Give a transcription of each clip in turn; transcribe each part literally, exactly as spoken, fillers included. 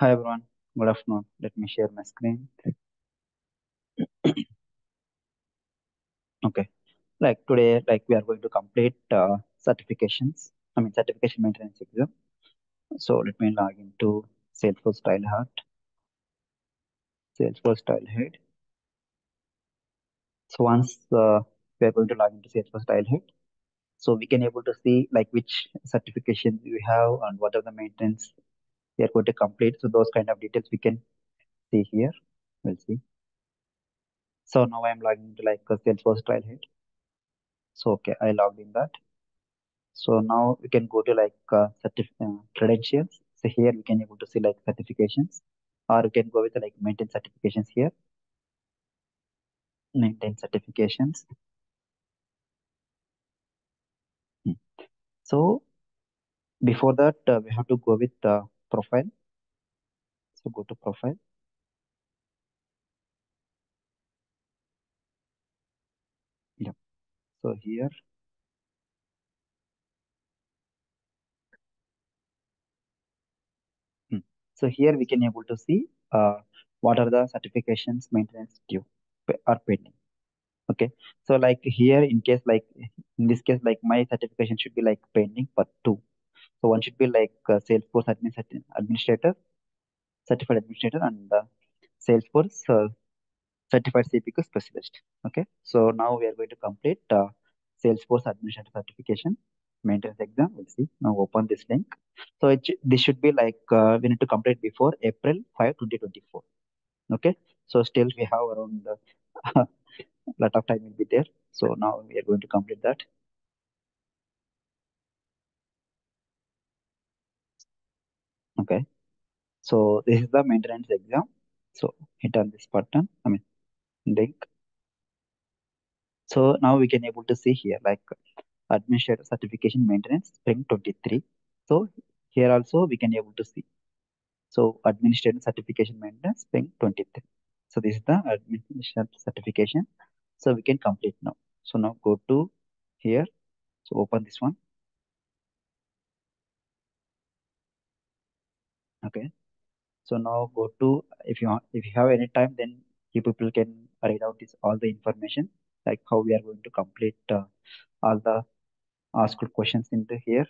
Hi everyone, good afternoon. Let me share my screen. Okay, like today, like we are going to complete uh, certifications, I mean certification maintenance exam. So let me log into Salesforce Trailhead. Salesforce Trailhead. So once uh, we are going to log into Salesforce Trailhead, so we can able to see like which certifications we have and what are the maintenance we are going to complete. So those kind of details we can see here. We'll see. So now I'm logging into like a Salesforce Trailhead. So okay, I logged in that. So now we can go to like uh, uh, credentials. So here we can able to see like certifications, or you can go with like maintain certifications here. Maintain certifications. Hmm. So before that, uh, we have to go with uh, profile. So go to profile. Yeah. So here. Hmm. So here we can able to see uh, what are the certifications maintenance due or pending. Okay. So like here, in case like in this case, like my certification should be like pending part two. So one should be like uh, Salesforce admin administrator, certified administrator, and uh, Salesforce uh, certified C P Q specialist. Okay. So now we are going to complete uh, Salesforce administrator certification maintenance exam. We'll see. Now open this link. So it, this should be like uh, we need to complete before April fifth twenty twenty-four. Okay. So still we have around a uh, lot of time will be there. So now we are going to complete that. Okay. So this is the maintenance exam. So hit on this button, I mean link. So now we can able to see here like administrator certification maintenance spring twenty-three. So here also we can able to see. So administrator certification maintenance spring twenty-three. So this is the administrator certification. So we can complete now. So now go to here. So open this one. Okay. So now go to, if you if you have any time, then you people can read out this all the information, like how we are going to complete uh, all the asked questions into here.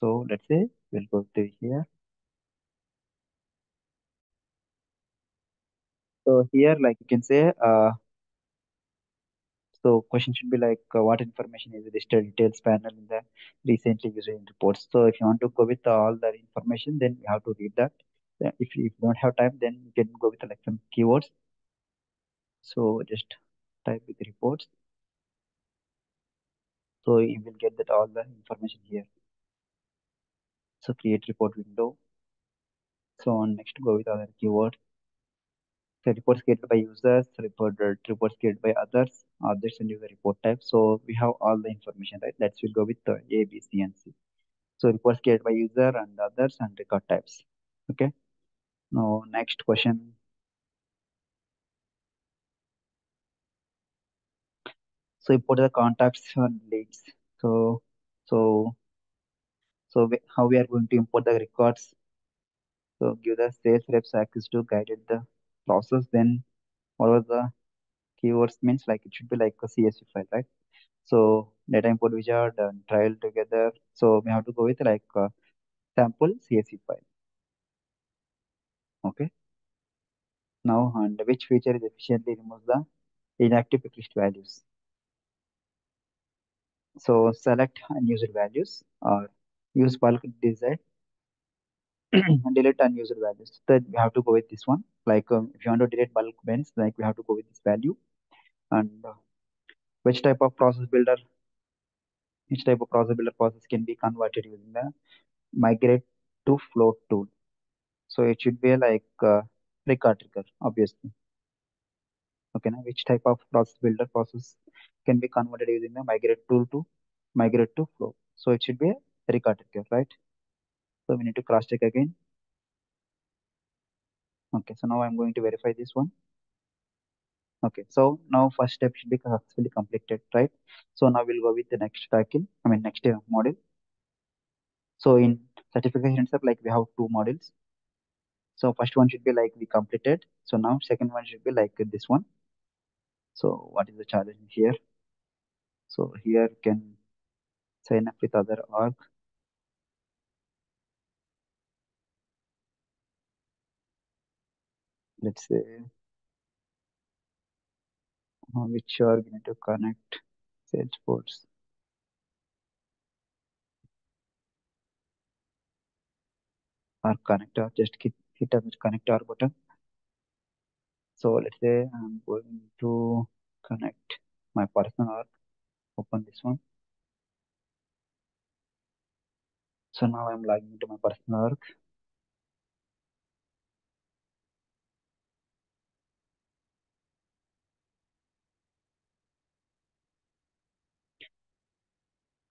So let's say we'll go to here. So here, like you can say, uh, so question should be like, uh, what information is listed details panel in the recently used reports. So if you want to go with all the information, then you have to read that. If you don't have time, then you can go with like some keywords. So just type with reports. So you will get that all the information here. So create report window. So on next, go with other keywords. So reports created by users, report reports created by others, others and user report type. So we have all the information, right? Let's we'll go with uh, A, B, C, and C. So reports created by user and others and record types. Okay. Now, next question. So import the contacts and leads. So, so, so we, how we are going to import the records? So give the sales reps access to guided the process. Then what are the keywords means? Like it should be like a C S V file, right? So data import wizard and trial together. So we have to go with like a sample C S V file. Okay. Now, and which feature is efficiently removes the inactive picklist values? So select unused values or use bulk design and delete unused values. Then we have to go with this one. Like um, if you want to delete bulk bins, like we have to go with this value. And uh, which type of process builder, which type of process builder process can be converted using the migrate to float tool. So it should be like uh, record trigger, obviously. Okay, now which type of process builder process can be converted using the migrate tool to migrate to flow. So it should be a record trigger, right? So we need to cross check again. Okay, so now I'm going to verify this one. Okay, so now first step should be successfully completed, right? So now we'll go with the next tackle, I mean next model. So in certification itself, like we have two models. So first one should be like we completed. So now second one should be like this one. So what is the challenge here? So here you can sign up with other org. Let's say which org you need to connect. Salesforce. Or connect or just hit, hit on the connect or button. So let's say I'm going to connect my personal org. Open this one. So now I'm logging into my personal org.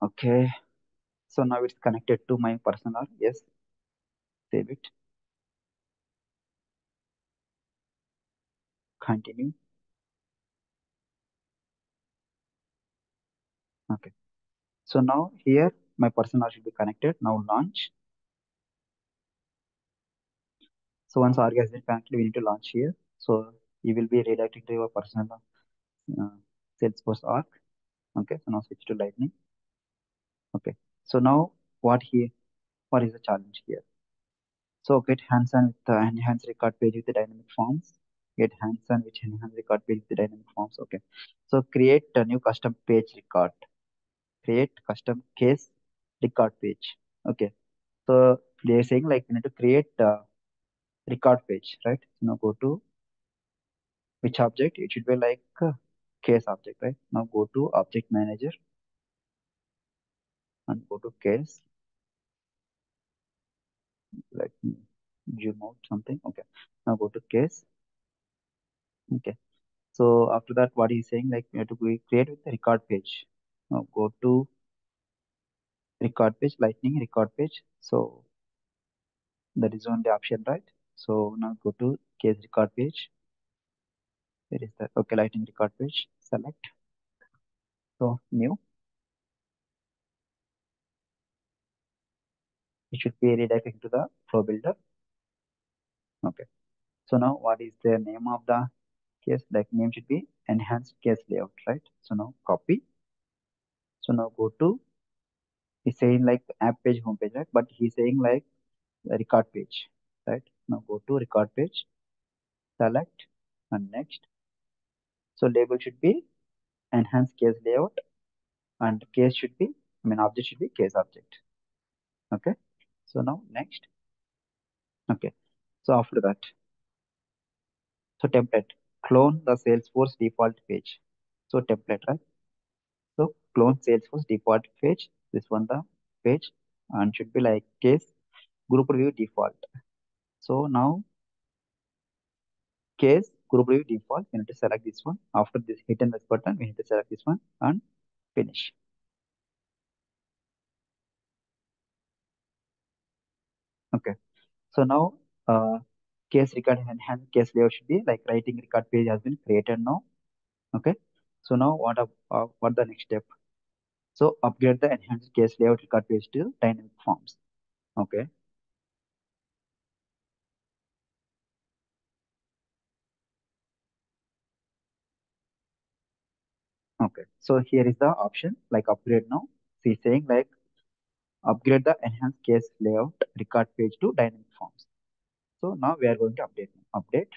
Okay, so now it's connected to my personal org. Yes, save it. Continue. Okay, so now here my personal org should be connected. Now launch. So once org has been connected, we need to launch here. So you will be redirected to your personal uh, Salesforce org. Okay, so now switch to Lightning. Okay, so now what here? What is the challenge here? So get hands-on with the enhanced record page with the dynamic forms. Get hands-on with enhanced record page with the dynamic forms. Okay, so create a new custom page record. Create custom case record page. Okay, so they are saying like you need to create a record page, right? Now go to which object? It should be like a case object, right? Now go to object manager. And go to case. Let me zoom out something. Okay. Now go to case. Okay. So after that, what he's saying, like you have to create with the record page. Now go to record page, Lightning record page. So that is only option, right? So now go to case record page. Where is that? Okay, Lightning record page. Select. So new. It should be redirected to the flow builder. Okay. So now what is the name of the case? Like name should be enhanced case layout, right? So now copy. So now go to, he's saying like app page, home page, right? But he's saying like record page, right? Now go to record page, select and next. So label should be enhanced case layout and case should be, I mean object should be case object. Okay. So now next. Okay. So after that. So template. Clone the Salesforce default page. So template, right? So clone Salesforce default page. This one the page. And should be like case group review default. So now case group review default. We need to select this one. After this hit and this button, we need to select this one and finish. Okay, so now uh, case record enhanced case layout should be like writing record page has been created now. Okay, so now what up, uh, what the next step? So upgrade the enhanced case layout record page to dynamic forms. Okay. Okay, so here is the option like upgrade now. So he's saying like upgrade the enhanced case layout record page to dynamic forms. So now we are going to update. Update.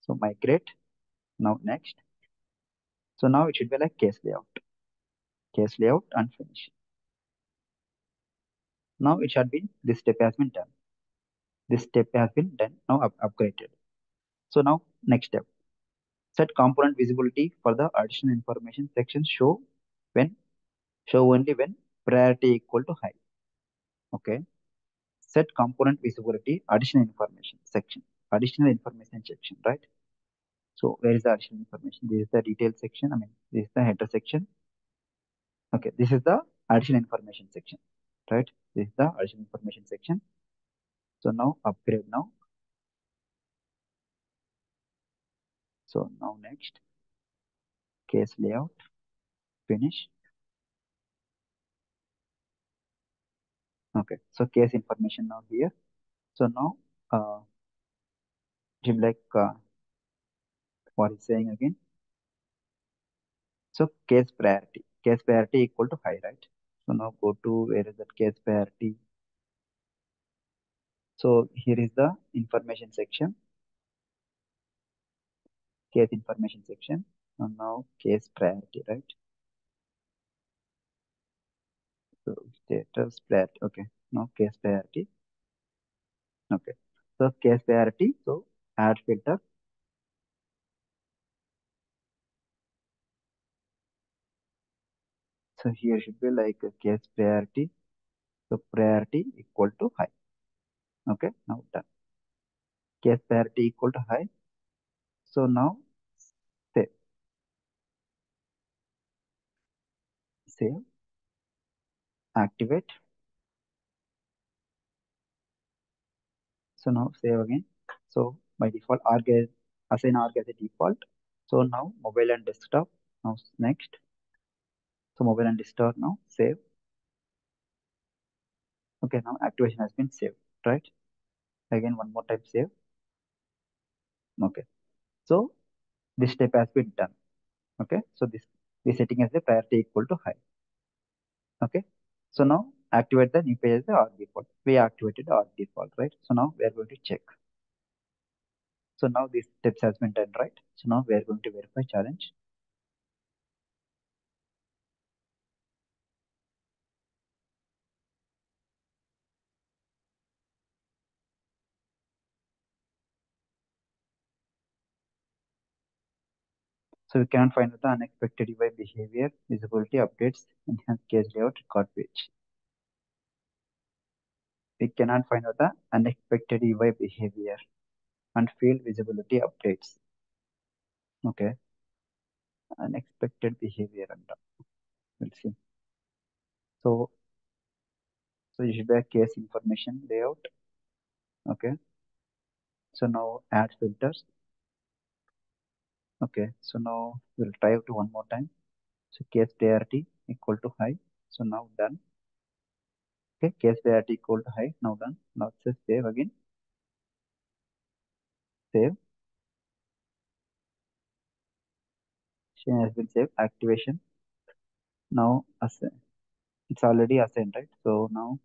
So migrate. Now next. So now it should be like case layout. Case layout and finish. Now it should be, this step has been done. This step has been done. Now up upgraded. So now next step. Set component visibility for the additional information section. Show when. Show only when. Priority equal to high. Okay. Set component visibility, additional information section. Additional information section, right? So where is the additional information? This is the detail section. I mean, this is the header section. Okay. This is the additional information section, right? This is the additional information section. So now upgrade now. So now next. Case layout. Finish. Okay, so case information now here. So now uh, Jim, like uh, what he's saying again. So case priority, case priority equal to high, right? So now go to where is that case priority. So here is the information section, case information section, and now case priority, right? So status priority, okay, now case priority, okay. So case priority, so add filter. So here should be like a case priority, so priority equal to high. Okay, now done. Case priority equal to high. So now save. Save. Activate. So now save again. So by default, arg as, assign arg as a default. So now mobile and desktop. Now next. So mobile and desktop now save. Okay, now activation has been saved, right? Again, one more time, save. Okay. So this step has been done. Okay. So this, this setting as the priority equal to high. Okay. So now activate the new page as the arg default. We activated arg default, right? So now we are going to check. So now these steps has been done, right? So now we are going to verify challenge. So we can find the unexpected U I behavior, visibility updates, enhanced case layout, record page. We cannot find out the unexpected U I behavior and field visibility updates. Okay. Unexpected behavior and we'll see. So, so you should be a case information layout. Okay. So now add filters. Okay, so now we'll try to one more time. So case priority equal to high. So now done. Okay, case priority equal to high. Now done. Now just save again. Save. She has been saved. Activation. Now assign. It's already assigned, right? So now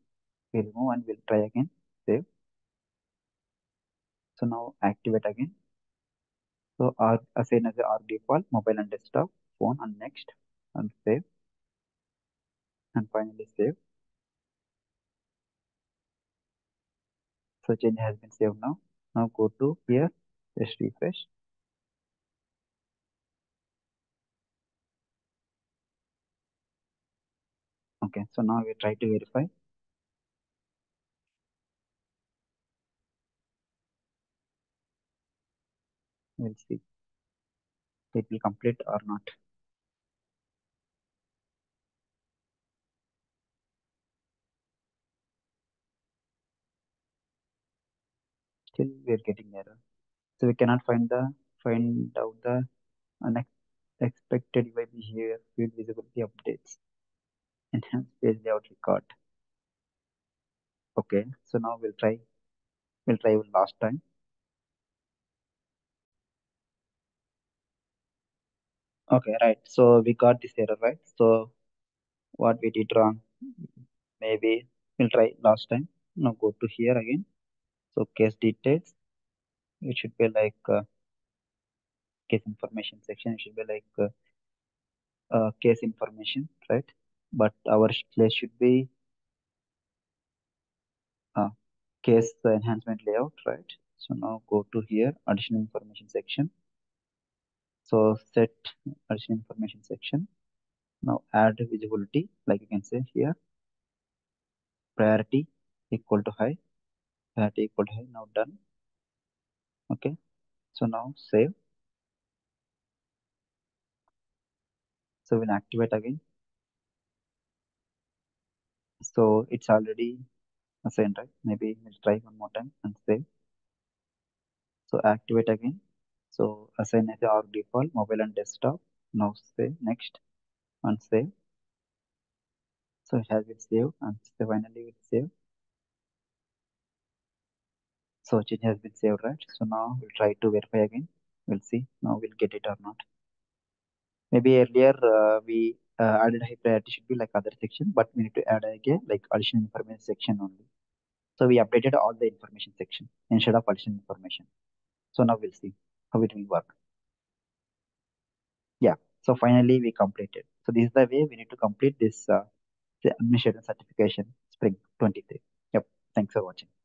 we'll move and we'll try again. Save. So now activate again. So our assign as the arg default, mobile and desktop, phone, and next, and save, and finally save. So change has been saved now. Now go to here, just refresh. Okay, so now we try to verify. We'll see if it will complete or not. Still we are getting error. So we cannot find the find out the unexpected U I behavior, field visibility updates, enhanced page layout record. Okay, so now we'll try we'll try one last time. Okay, right. So we got this error, right? So what we did wrong, maybe we'll try last time. Now go to here again. So case details, it should be like uh, case information section. It should be like uh, uh, case information, right? But our place should be uh, case enhancement layout, right? So now go to here, additional information section. So set additional information section. Now add visibility, like you can say here. Priority equal to high. Priority equal to high. Now done. Okay. So now save. So we'll activate again. So it's already assigned, right? Maybe we'll try one more time and save. So activate again. So assign as the arg default, mobile and desktop. Now save, next, and save. So it has been saved, and so finally it saved. So change has been saved, right? So now we'll try to verify again. We'll see now we'll get it or not. Maybe earlier uh, we uh, added high priority should be like other section, but we need to add again like additional information section only. So we updated all the information section instead of additional information. So now we'll see how it will work. Yeah, so finally we completed. So this is the way we need to complete this uh, the administrative certification spring twenty-three. Yep, thanks for watching.